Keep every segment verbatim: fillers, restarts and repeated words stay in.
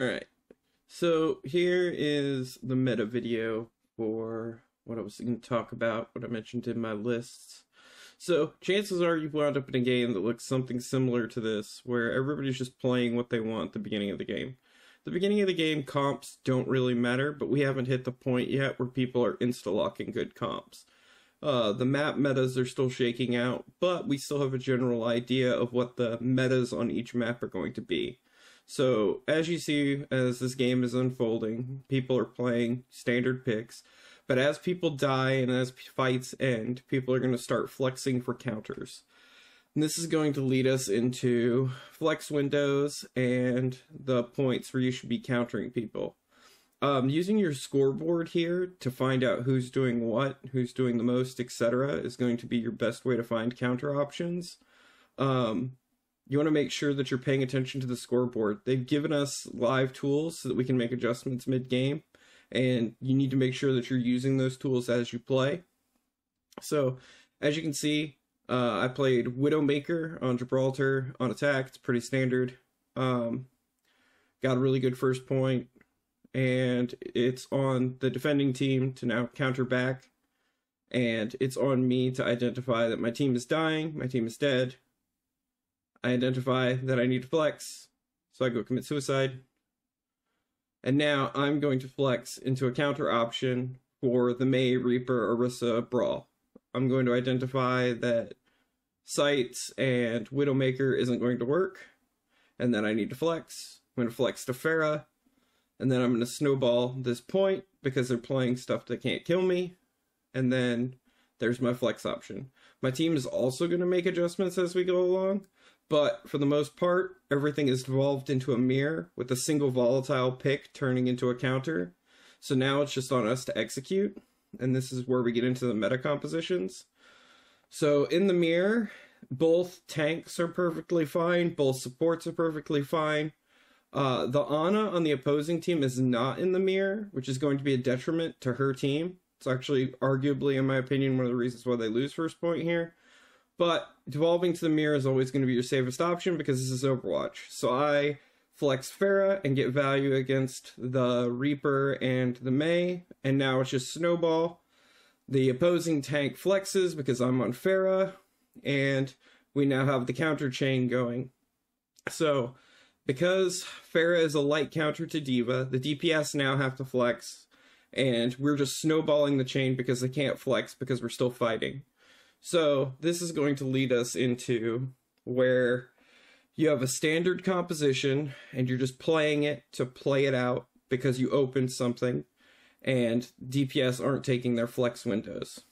Alright, so here is the meta video for what I was going to talk about, what I mentioned in my lists. So, chances are you've wound up in a game that looks something similar to this, where everybody's just playing what they want at the beginning of the game. The beginning of the game comps don't really matter, but we haven't hit the point yet where people are insta-locking good comps. Uh, the map metas are still shaking out, but we still have a general idea of what the metas on each map are going to be. So, as you see, as this game is unfolding, people are playing standard picks, but as people die and as fights end, people are going to start flexing for counters. And this is going to lead us into flex windows and the points where you should be countering people. Um, using your scoreboard here to find out who's doing what, who's doing the most, et cetera is going to be your best way to find counter options. Um... You want to make sure that you're paying attention to the scoreboard. They've given us live tools so that we can make adjustments mid-game, and you need to make sure that you're using those tools as you play. So, as you can see, uh, I played Widowmaker on Gibraltar on attack. It's pretty standard. Um, got a really good first point, and it's on the defending team to now counter back, and it's on me to identify that my team is dying, my team is dead. I identify that I need to flex, so I go commit suicide. And now I'm going to flex into a counter option for the Mei, Reaper, Orisa brawl. I'm going to identify that Sights and Widowmaker isn't going to work, and then I need to flex. I'm going to flex to Pharah, and then I'm going to snowball this point because they're playing stuff that can't kill me, and then there's my flex option. My team is also going to make adjustments as we go along, but for the most part, everything is devolved into a mirror with a single volatile pick turning into a counter. So now it's just on us to execute, and this is where we get into the meta compositions. So in the mirror, both tanks are perfectly fine, both supports are perfectly fine. Uh, the Ana on the opposing team is not in the mirror, which is going to be a detriment to her team. It's actually, arguably, in my opinion, one of the reasons why they lose first point here. But devolving to the mirror is always going to be your safest option because this is Overwatch. So I flex Pharah and get value against the Reaper and the Mei, and now it's just snowball. The opposing tank flexes because I'm on Pharah, and we now have the counter chain going. So because Pharah is a light counter to D.Va, the D P S now have to flex, and we're just snowballing the chain because they can't flex because we're still fighting. So this is going to lead us into where you have a standard composition and you're just playing it to play it out because you opened something and D P S aren't taking their flex windows.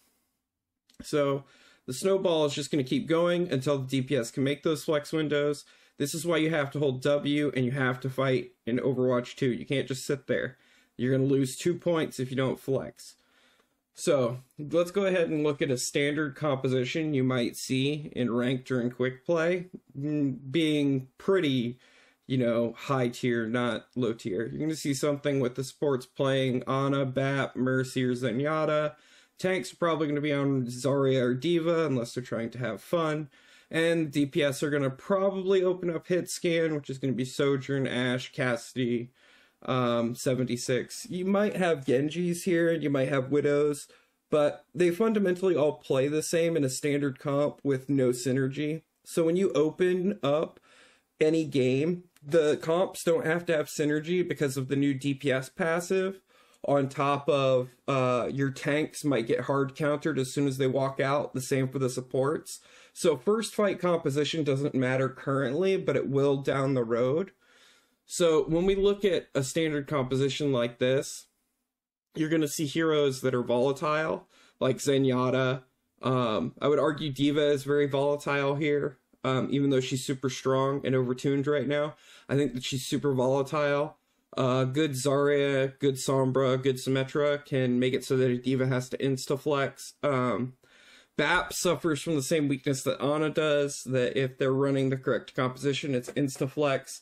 So the snowball is just going to keep going until the D P S can make those flex windows. This is why you have to hold W and you have to fight in Overwatch two. You can't just sit there. You're going to lose two points if you don't flex. So, let's go ahead and look at a standard composition you might see in ranked or in quick play, being pretty, you know, high tier, not low tier. You're going to see something with the supports playing Ana, Bap, Mercy, or Zenyatta. Tanks are probably going to be on Zarya or D.Va unless they're trying to have fun. And D P S are going to probably open up hit scan, which is going to be Sojourn, Ashe, Cassidy, Um, seventy-six. You might have Genjis here and you might have Widows, but they fundamentally all play the same in a standard comp with no synergy. So when you open up any game, the comps don't have to have synergy because of the new D P S passive. On top of uh, your tanks might get hard countered as soon as they walk out, the same for the supports. So first fight composition doesn't matter currently, but it will down the road. So when we look at a standard composition like this, you're going to see heroes that are volatile, like Zenyatta. Um, I would argue D.Va is very volatile here, um, even though she's super strong and overtuned right now. I think that she's super volatile. Uh, good Zarya, good Sombra, good Symmetra can make it so that D.Va has to insta-flex. Um, Bap suffers from the same weakness that Ana does, that if they're running the correct composition, it's insta-flex.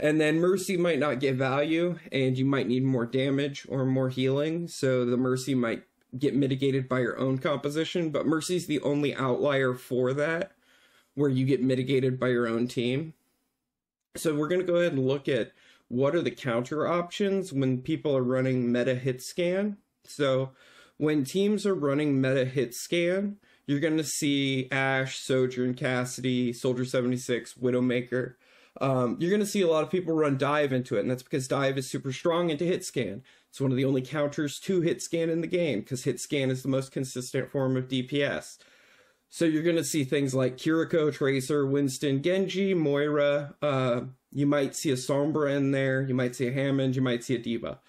And then Mercy might not get value, and you might need more damage or more healing, so the Mercy might get mitigated by your own composition, but Mercy's the only outlier for that, where you get mitigated by your own team. So we're going to go ahead and look at what are the counter options when people are running meta hit scan. So when teams are running meta hit scan, you're going to see Ashe, Sojourn, Cassidy, Soldier seventy-six, Widowmaker. Um, you're going to see a lot of people run dive into it, and that's because dive is super strong into hit scan. It's one of the only counters to hit scan in the game because hit scan is the most consistent form of D P S. So you're going to see things like Kiriko, Tracer, Winston, Genji, Moira. Uh, you might see a Sombra in there. You might see a Hammond. You might see a D.Va.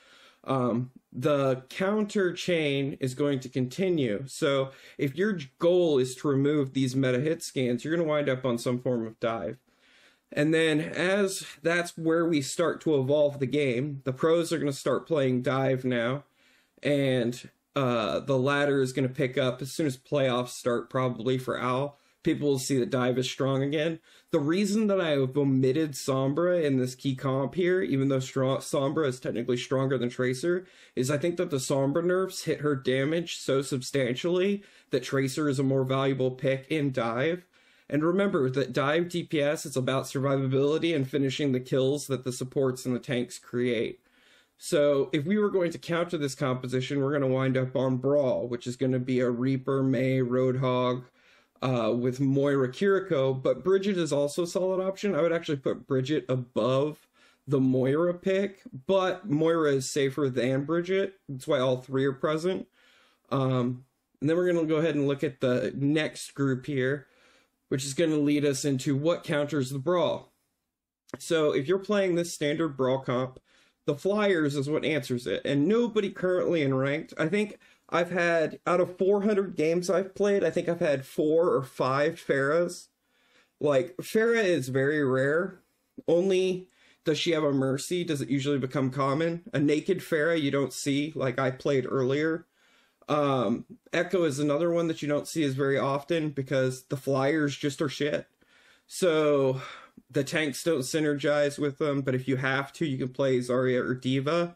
Um, the counter chain is going to continue. So if your goal is to remove these meta hit scans, you're going to wind up on some form of dive. And then as that's where we start to evolve the game, the pros are going to start playing dive now, and uh, the ladder is going to pick up as soon as playoffs start, probably for O W L. People will see that dive is strong again. The reason that I have omitted Sombra in this key comp here, even though strong, Sombra is technically stronger than Tracer, is I think that the Sombra nerfs hit her damage so substantially that Tracer is a more valuable pick in dive. And remember that dive D P S is about survivability and finishing the kills that the supports and the tanks create. So if we were going to counter this composition, we're going to wind up on Brawl, which is going to be a Reaper, Mei, Roadhog, uh, with Moira, Kiriko, but Brigitte is also a solid option. I would actually put Brigitte above the Moira pick, but Moira is safer than Brigitte. That's why all three are present. Um, and then we're going to go ahead and look at the next group here, which is going to lead us into what counters the Brawl. So if you're playing this standard Brawl comp, the Flyers is what answers it. And nobody currently in ranked, I think I've had, out of four hundred games I've played, I think I've had four or five Pharahs. Like, Pharah is very rare. Only does she have a Mercy, does it usually become common. A naked Pharah you don't see, like I played earlier. Um, Echo is another one that you don't see as very often because the Flyers just are shit. So the tanks don't synergize with them, but if you have to, you can play Zarya or D.Va.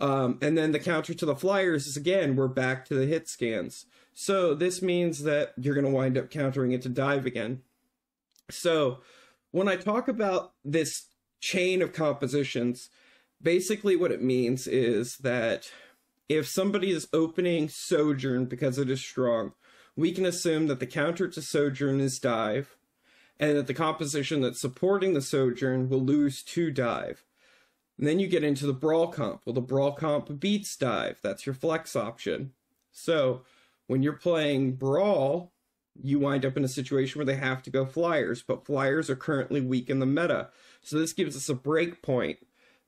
Um, and then the counter to the Flyers is, again, we're back to the hit scans. So this means that you're going to wind up countering it to dive again. So when I talk about this chain of compositions, basically what it means is that if somebody is opening Sojourn because it is strong, we can assume that the counter to Sojourn is dive, and that the composition that's supporting the Sojourn will lose to dive. And then you get into the Brawl comp. Well, the Brawl comp beats dive. That's your flex option. So when you're playing Brawl, you wind up in a situation where they have to go Flyers, but Flyers are currently weak in the meta. So this gives us a break point.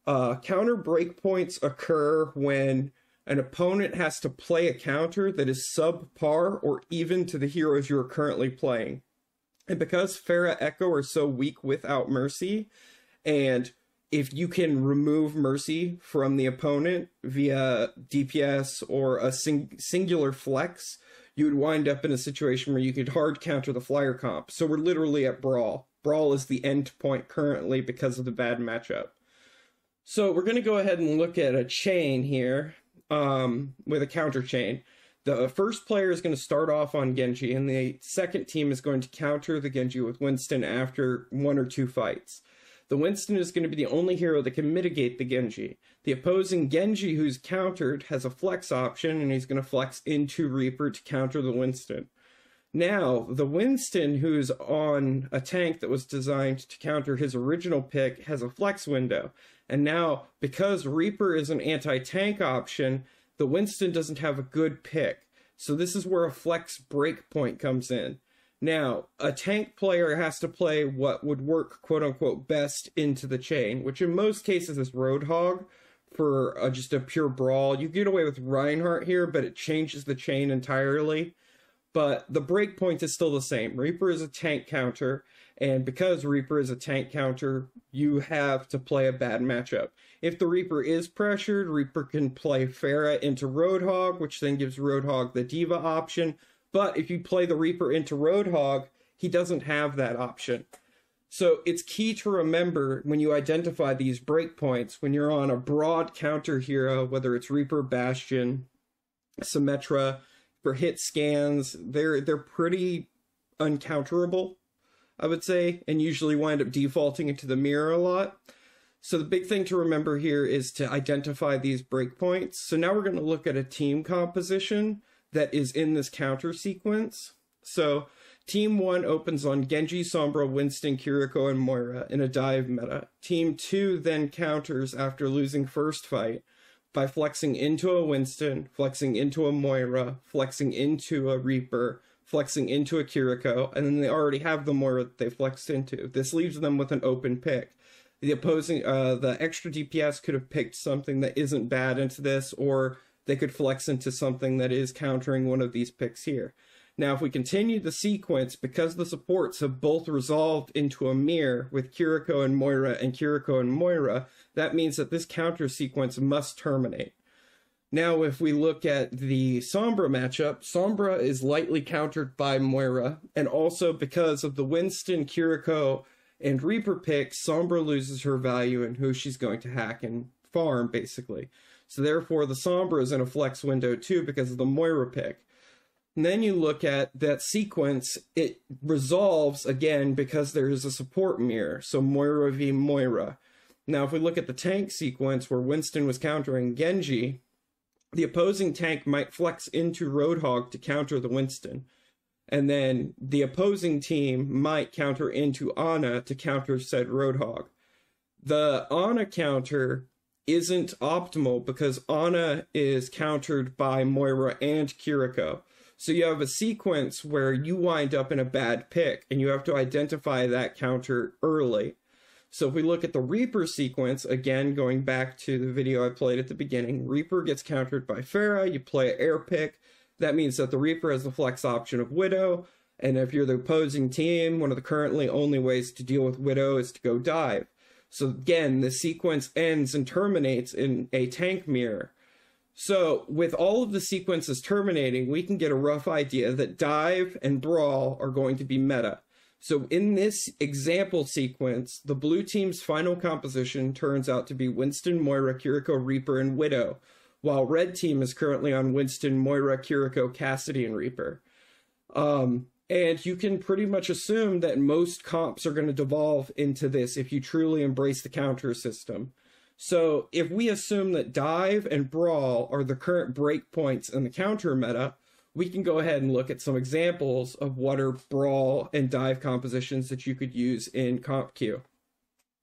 Uh, counter break points occur when an opponent has to play a counter that is subpar or even to the heroes you are currently playing. And because Pharah, Echo are so weak without Mercy, and if you can remove Mercy from the opponent via D P S or a sing singular flex, you would wind up in a situation where you could hard counter the Flyer comp. So we're literally at Brawl. Brawl is the end point currently because of the bad matchup. So we're going to go ahead and look at a chain here. Um, with a counter chain. The first player is going to start off on Genji, and the second team is going to counter the Genji with Winston after one or two fights. The Winston is going to be the only hero that can mitigate the Genji. The opposing Genji who's countered has a flex option, and he's going to flex into Reaper to counter the Winston. Now, the Winston who's on a tank that was designed to counter his original pick has a flex window. And now, because Reaper is an anti-tank option, the Winston doesn't have a good pick. So this is where a flex breakpoint comes in. Now, a tank player has to play what would work, quote-unquote, best into the chain, which in most cases is Roadhog for uh, just a pure Brawl. You get away with Reinhardt here, but it changes the chain entirely. But the breakpoint is still the same. Reaper is a tank counter. And because Reaper is a tank counter, you have to play a bad matchup. If the Reaper is pressured, Reaper can play Pharah into Roadhog, which then gives Roadhog the D.Va option. But if you play the Reaper into Roadhog, he doesn't have that option. So it's key to remember when you identify these breakpoints, when you're on a broad counter hero, whether it's Reaper, Bastion, Symmetra, for hit scans, they're, they're pretty uncounterable, I would say, and usually wind up defaulting into the mirror a lot. So the big thing to remember here is to identify these breakpoints. So now we're going to look at a team composition that is in this counter sequence. So team one opens on Genji, Sombra, Winston, Kiriko, and Moira in a dive meta. Team two then counters after losing first fight by flexing into a Winston, flexing into a Moira, flexing into a Reaper, flexing into a Kiriko, and then they already have the Moira that they flexed into. This leaves them with an open pick. The opposing, uh, the extra D P S could have picked something that isn't bad into this, or they could flex into something that is countering one of these picks here. Now, if we continue the sequence, because the supports have both resolved into a mirror with Kiriko and Moira and Kiriko and Moira, that means that this counter sequence must terminate. Now, if we look at the Sombra matchup, Sombra is lightly countered by Moira, and also because of the Winston, Kiriko, and Reaper picks, Sombra loses her value in who she's going to hack and farm, basically. So therefore, the Sombra is in a flex window too because of the Moira pick. And then you look at that sequence, it resolves again because there is a support mirror, so Moira v Moira. Now, if we look at the tank sequence where Winston was countering Genji, the opposing tank might flex into Roadhog to counter the Winston. And then the opposing team might counter into Ana to counter said Roadhog. The Ana counter isn't optimal because Ana is countered by Moira and Kiriko. So you have a sequence where you wind up in a bad pick and you have to identify that counter early. So if we look at the Reaper sequence, again, going back to the video I played at the beginning, Reaper gets countered by Pharah, you play an air pick. That means that the Reaper has the flex option of Widow, and if you're the opposing team, one of the currently only ways to deal with Widow is to go dive. So again, the sequence ends and terminates in a tank mirror. So with all of the sequences terminating, we can get a rough idea that dive and brawl are going to be meta. So in this example sequence, the blue team's final composition turns out to be Winston, Moira, Kiriko, Reaper, and Widow, while red team is currently on Winston, Moira, Kiriko, Cassidy, and Reaper. Um, and you can pretty much assume that most comps are going to devolve into this if you truly embrace the counter system. So if we assume that dive and brawl are the current breakpoints in the counter meta, we can go ahead and look at some examples of what are brawl and dive compositions that you could use in comp queue.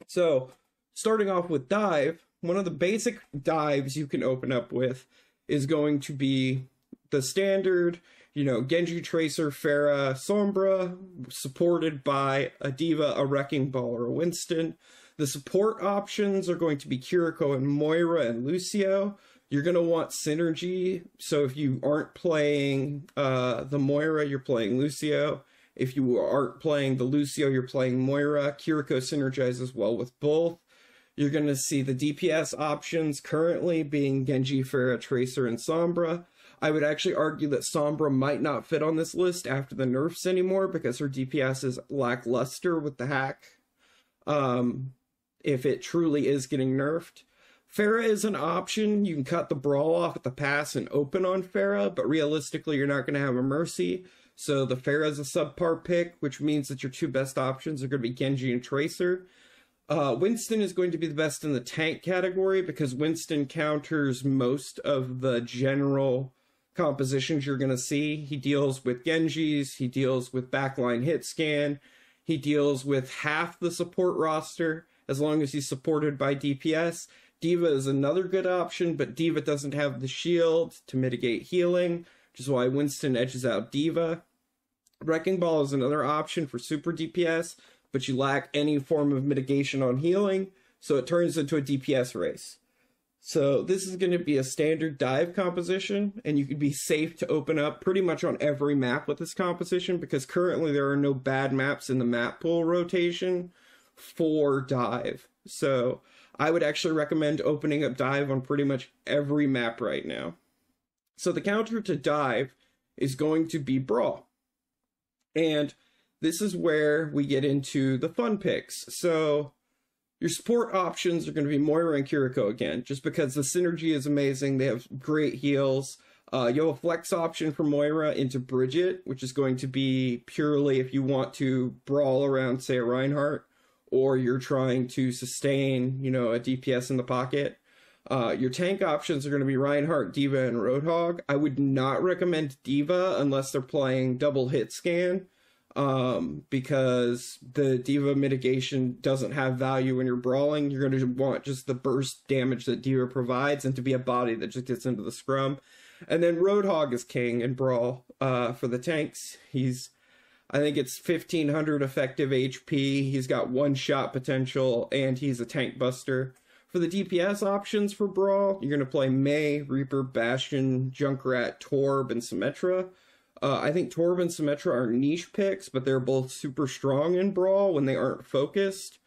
So starting off with dive, one of the basic dives you can open up with is going to be the standard, you know, Genji, Tracer, Pharah, Sombra, supported by a D.Va, a Wrecking Ball, or a Winston. The support options are going to be Kiriko and Moira and Lucio. You're going to want synergy, so if you aren't playing uh, the Moira, you're playing Lucio. If you aren't playing the Lucio, you're playing Moira. Kiriko synergizes well with both. You're going to see the D P S options currently being Genji, Pharah, Tracer, and Sombra. I would actually argue that Sombra might not fit on this list after the nerfs anymore because her D P S is lackluster with the hack, um, if it truly is getting nerfed. Pharah is an option. You can cut the brawl off at the pass and open on Pharah, but realistically you're not going to have a Mercy, so the Pharah is a subpar pick, which means that your two best options are going to be Genji and Tracer. Uh, Winston is going to be the best in the tank category because Winston counters most of the general compositions you're going to see. He deals with Genjis, he deals with backline hit scan, he deals with half the support roster as long as he's supported by D P S. D.Va is another good option, but D.Va doesn't have the shield to mitigate healing, which is why Winston edges out D.Va. Wrecking Ball is another option for super D P S, but you lack any form of mitigation on healing, so it turns into a D P S race. So this is going to be a standard dive composition, and you can be safe to open up pretty much on every map with this composition because currently there are no bad maps in the map pool rotation for dive. So I would actually recommend opening up dive on pretty much every map right now. So the counter to dive is going to be brawl. And this is where we get into the fun picks. So your support options are going to be Moira and Kiriko again, just because the synergy is amazing. They have great heals. Uh, you have a flex option for Moira into Brigitte, which is going to be purely if you want to brawl around, say, a Reinhardt, or you're trying to sustain, you know, a D P S in the pocket. Uh, your tank options are going to be Reinhardt, D.Va, and Roadhog. I would not recommend D.Va unless they're playing double hit scan, um, because the D.Va mitigation doesn't have value when you're brawling. You're going to want just the burst damage that D.Va provides and to be a body that just gets into the scrum. And then Roadhog is king in Brawl uh, for the tanks. He's, I think it's fifteen hundred effective H P. He's got one-shot potential, and he's a tank buster. For the D P S options for Brawl, you're going to play Mei, Reaper, Bastion, Junkrat, Torb, and Symmetra. Uh, I think Torb and Symmetra are niche picks, but they're both super strong in Brawl when they aren't focused.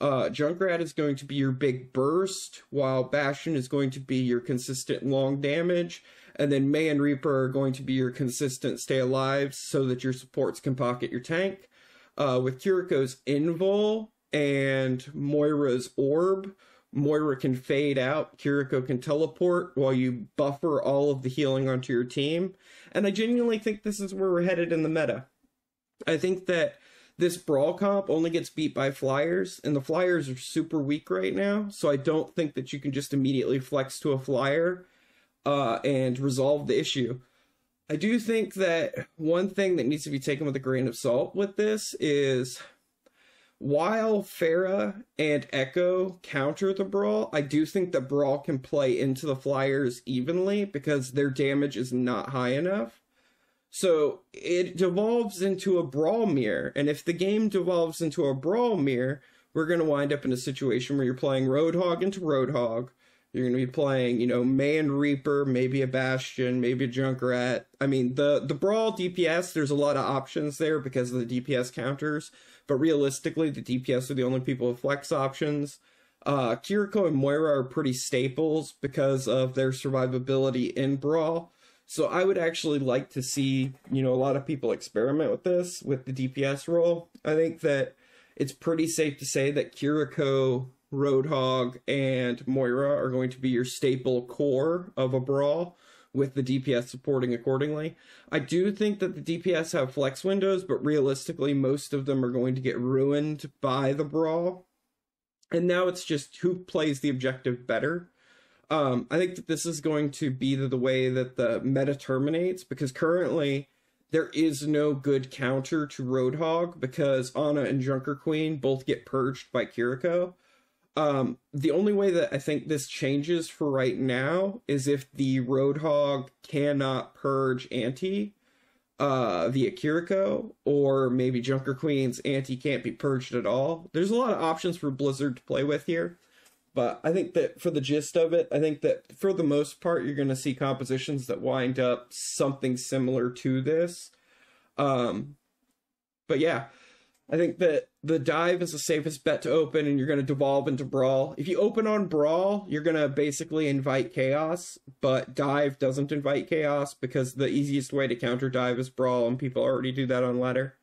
Uh, Junkrat is going to be your big burst, while Bastion is going to be your consistent long damage. And then Mei and Reaper are going to be your consistent stay alive so that your supports can pocket your tank. Uh, with Kiriko's Invul and Moira's Orb, Moira can fade out, Kiriko can teleport while you buffer all of the healing onto your team. And I genuinely think this is where we're headed in the meta. I think that this Brawl comp only gets beat by Flyers, and the Flyers are super weak right now, so I don't think that you can just immediately flex to a Flyer uh, and resolve the issue. I do think that one thing that needs to be taken with a grain of salt with this is, while Pharah and Echo counter the Brawl, I do think that Brawl can play into the Flyers evenly because their damage is not high enough. So it devolves into a Brawl mirror, and if the game devolves into a Brawl mirror, we're going to wind up in a situation where you're playing Roadhog into Roadhog. You're going to be playing, you know, Mei and Reaper, maybe a Bastion, maybe a Junkrat. I mean, the, the Brawl D P S, there's a lot of options there because of the D P S counters. But realistically, the D P S are the only people with flex options. Uh, Kiriko and Moira are pretty staples because of their survivability in Brawl. So I would actually like to see, you know, a lot of people experiment with this, with the D P S role. I think that it's pretty safe to say that Kiriko, Roadhog, and Moira are going to be your staple core of a Brawl, with the D P S supporting accordingly. I do think that the D P S have flex windows, but realistically most of them are going to get ruined by the Brawl. And now it's just who plays the objective better. Um, I think that this is going to be the, the way that the meta terminates, because currently there is no good counter to Roadhog because Ana and Junker Queen both get purged by Kiriko. Um, the only way that I think this changes for right now is if the Roadhog cannot purge anti uh, via Kiriko, or maybe Junker Queen's anti can't be purged at all. There's a lot of options for Blizzard to play with here, but I think that for the gist of it, I think that for the most part, you're going to see compositions that wind up something similar to this. Um, but yeah, I think that the dive is the safest bet to open, and you're going to devolve into Brawl. If you open on Brawl, you're going to basically invite chaos, but dive doesn't invite chaos because the easiest way to counter dive is Brawl, and people already do that on ladder.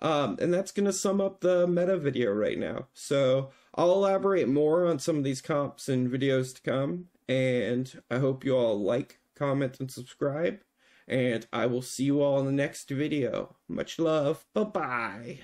Um, and that's going to sum up the meta video right now. So I'll elaborate more on some of these comps in videos to come, and I hope you all like, comment, and subscribe, and I will see you all in the next video. Much love. Bye-bye.